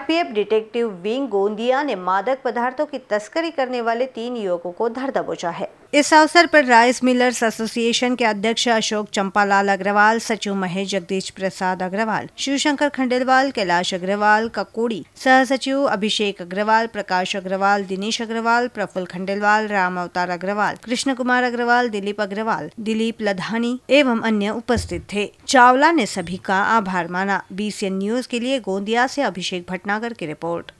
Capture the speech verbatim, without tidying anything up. RPF detective wing Gondia ने मादक पदार्थों की तस्करी करने वाले तीन युवकों को धर दबोचा है। इस अवसर पर राइस मिलर्स एसोसिएशन के अध्यक्ष अशोक चंपालाल अग्रवाल, सचिव महेश जगदीश प्रसाद अग्रवाल, शिव शंकर खंडेलवाल, कैलाश अग्रवाल ककोड़ी, सह सचिव अभिषेक अग्रवाल, प्रकाश अग्रवाल, दिनेश अग्रवाल, प्रफुल खंडेलवाल, राम अवतार अग्रवाल, कृष्ण कुमार अग्रवाल, दिलीप अग्रवाल, दिलीप लधानी एवं अन्य उपस्थित थे। चावला ने सभी का आभार माना। I N B C N news के लिए गोंदिया से अभिषेक भटनागर की रिपोर्ट।